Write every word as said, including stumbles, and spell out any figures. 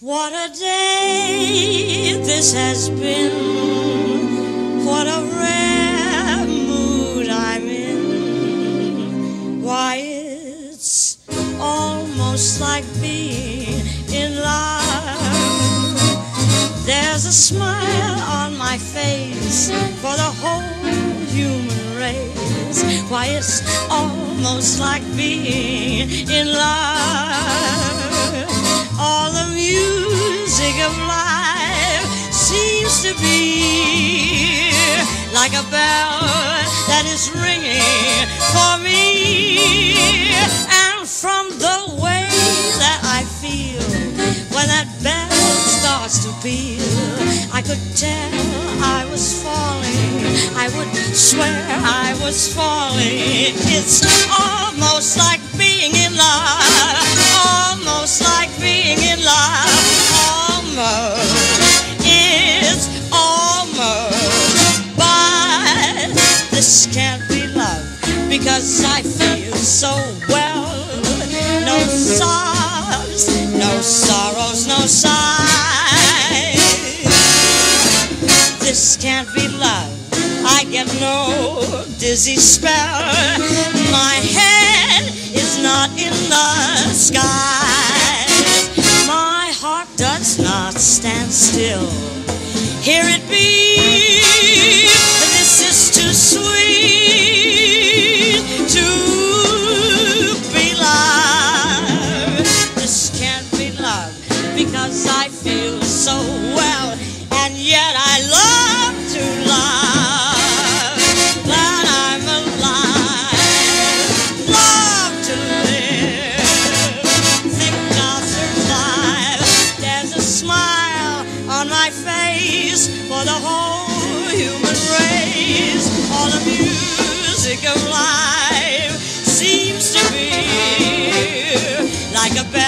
What a day this has been, what a rare mood I'm in. Why, it's almost like being in love. There's a smile on my face for the whole human race. Why, it's almost like being in love. All the music of life seems to be like a bell that is ringing for me. And from the way that I feel when that bell starts to peal, I could tell I was falling. I would swear I was falling. It's almost like being in love. Almost like being in love, almost, it's almost, but this can't be love, because I feel so well, no sobs, no sorrows, no sighs, this can't be love, I get no dizzy spell, my head is not in the sky. Stand still, hear it beat. This is too sweet to be love. This can't be love, because I feel so well, and yet I love to love. Glad I'm alive, love to live, think I'll survive. There's a smile on my face for the whole human race. All the music of life seems to be like a bell.